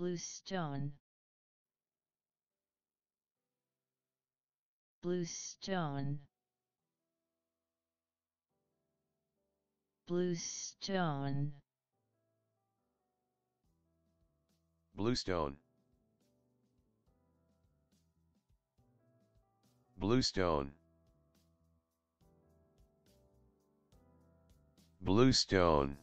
Bluestone, Bluestone, Bluestone, Bluestone, Bluestone, Bluestone.